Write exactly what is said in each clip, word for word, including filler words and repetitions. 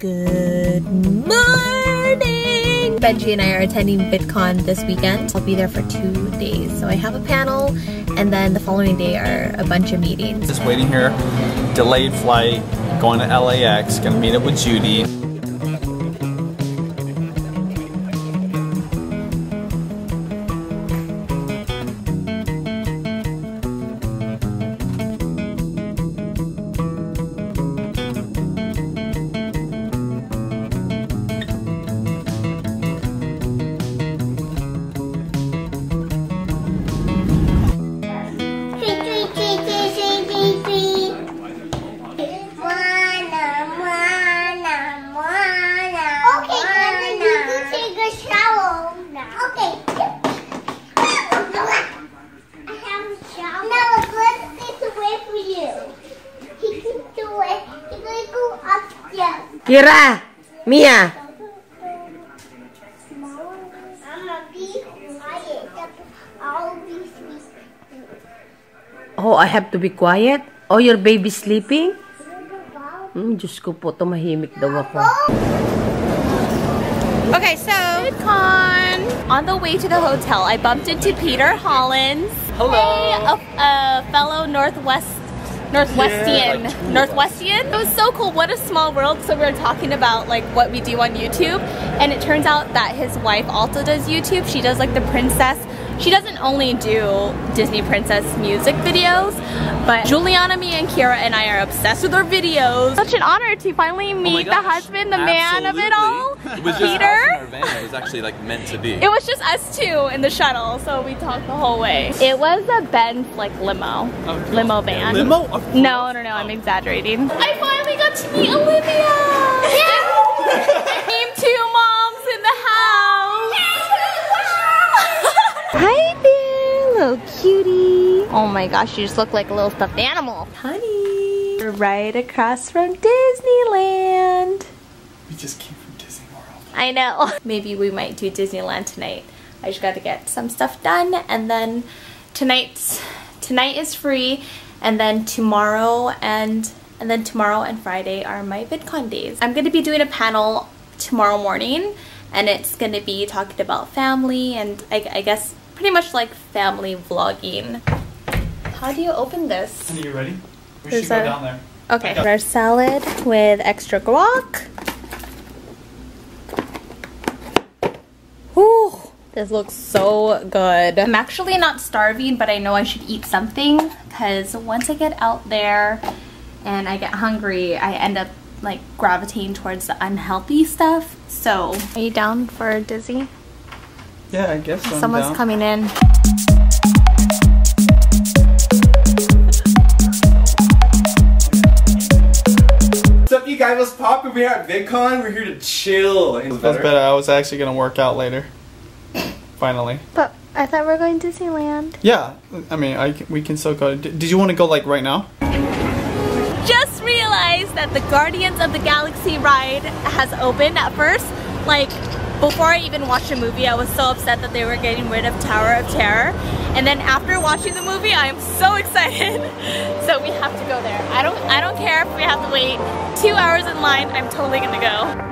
Good morning! Benji and I are attending VidCon this weekend. I'll be there for two days. So I have a panel, and then the following day are a bunch of meetings. Just waiting here, delayed flight, going to L A X, gonna meet up with Judy. Mira, Mia. Mama, be quiet. I'll be sleeping. Oh, I have to be quiet? Oh, your baby's sleeping? Mm, Diyos ko po, tumahimik daw ako. Okay, so, VidCon. On the way to the hotel, I bumped into Peter Hollins. Hello. Hey, a, a fellow Northwest. Northwestian. Yeah, like Northwestian? It was so cool. What a small world. So we were talking about like what we do on YouTube, and it turns out that his wife also does YouTube. She does like the princess. She doesn't only do Disney princess music videos, but Julianna, me, and Kira and I are obsessed with her videos. Such an honor to finally meet oh the husband, the Absolutely. man of it all, it was Peter. Just it was actually like meant to be. It was just us two in the shuttle, so we talked the whole way. It was a Benz like limo, oh, cool. limo van. Yeah, limo? Of no, no, no, I'm exaggerating. I finally got to meet Olivia. Yeah. I came to moms in the house. Hi there, little cutie. Oh my gosh, you just look like a little stuffed animal. Honey. We're right across from Disneyland. We just came from Disney World. I know. Maybe we might do Disneyland tonight. I just got to get some stuff done, and then tonight's, tonight is free, and then tomorrow and, and then tomorrow and Friday are my VidCon days. I'm going to be doing a panel tomorrow morning, and it's going to be talking about family and I, I guess pretty much like family vlogging. How do you open this? Are you ready? We There's should go a... down there. Okay. Our salad with extra guac. Ooh, this looks so good. I'm actually not starving, but I know I should eat something because once I get out there and I get hungry, I end up like gravitating towards the unhealthy stuff. So, are you down for Dizzy? Yeah, I guess so. Someone's down. coming in. What's up, you guys? What's poppin'? We're at VidCon. We're here to chill. That's better. better. I was actually gonna work out later. Finally. But I thought we were going to Disneyland. Yeah, I mean, I we can still go. Did you want to go like right now? Just realized that the Guardians of the Galaxy ride has opened. At first, like before I even watched the movie, I was so upset that they were getting rid of Tower of Terror. And then after watching the movie, I am so excited. So we have to go there. I don't I don't care if we have to wait two hours in line, I'm totally gonna go.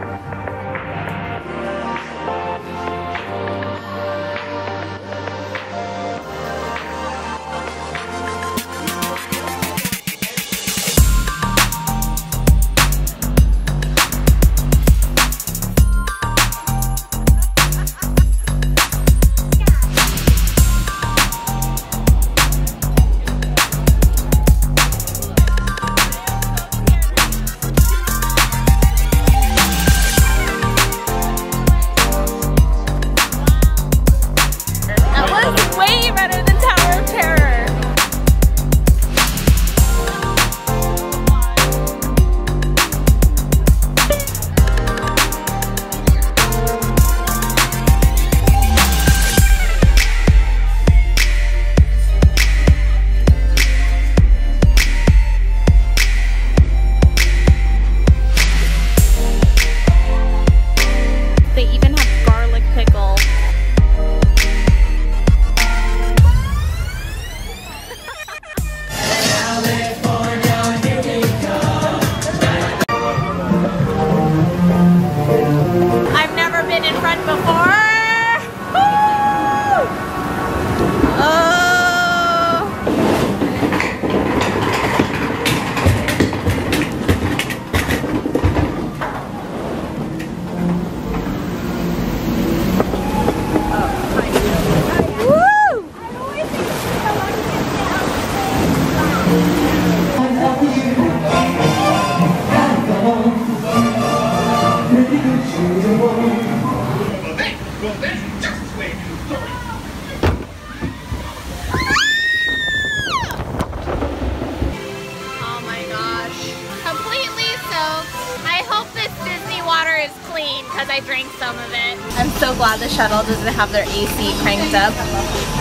I drank some of it. I'm so glad the shuttle doesn't have their A C cranked up.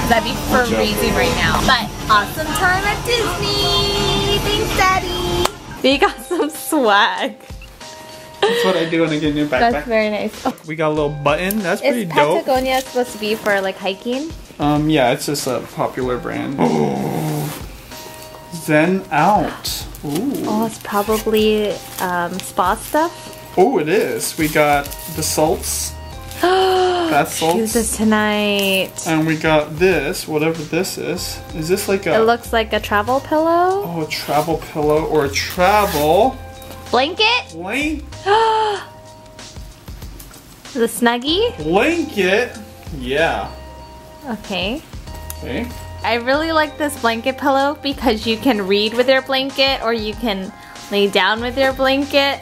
That'd be freezing right now. But awesome time at Disney. Thanks, Daddy. They got some swag. That's what I do when I get a new backpack. That's very nice. Oh. We got a little button. That's pretty Is dope. Is Patagonia supposed to be for like hiking? Um, yeah, it's just a popular brand. Oh. Zen Out. Ooh. Oh, it's probably um, spa stuff. Oh, it is. We got the salts. Bath salts. Use this tonight. And we got this, whatever this is. Is this like a... It looks like a travel pillow. Oh, a travel pillow or a travel... Blanket? Blanket. The Snuggie? Blanket? Yeah. Okay. Okay. I really like this blanket pillow because you can read with your blanket or you can lay down with your blanket.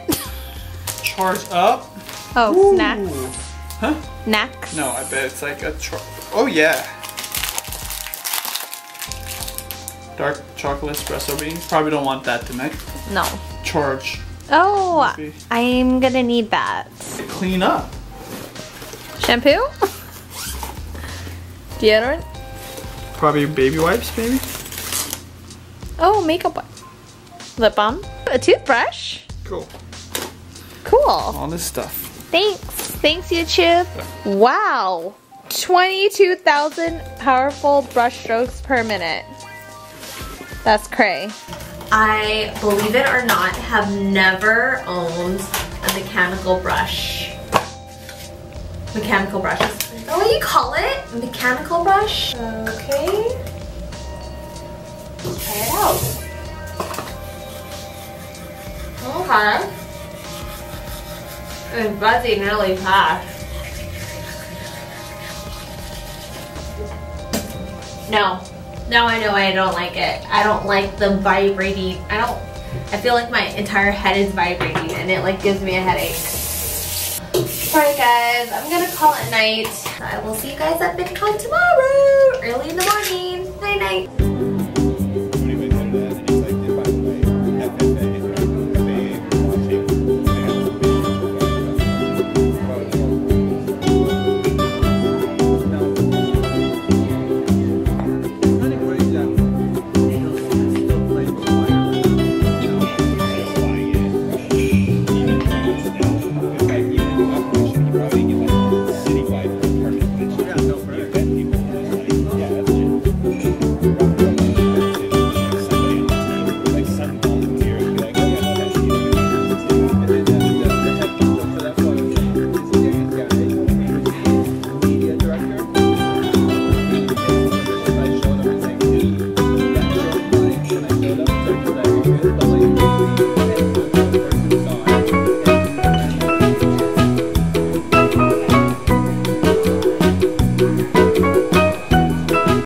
Charge up. Oh, Ooh. Snacks. Huh? Snacks? No, I bet it's like a char- Oh, yeah. Dark chocolate espresso beans. Probably don't want that tonight. No. Charge. Oh, maybe. I'm gonna need that. Clean up. Shampoo? Deodorant? Probably baby wipes, maybe. Oh, makeup wipe. Lip balm. A toothbrush. Cool. Cool. All this stuff. Thanks. Thanks, YouTube. Wow. twenty-two thousand powerful brush strokes per minute. That's cray. I, believe it or not, have never owned a mechanical brush. Mechanical brushes. Is that what you call it? A mechanical brush? Okay. Try it out. Okay. It's buzzing really fast. No. Now I know I don't like it. I don't like the vibrating. I don't. I feel like my entire head is vibrating and it like gives me a headache. Alright guys, I'm gonna call it night. I will see you guys at VidCon tomorrow. Early in the morning. Night night.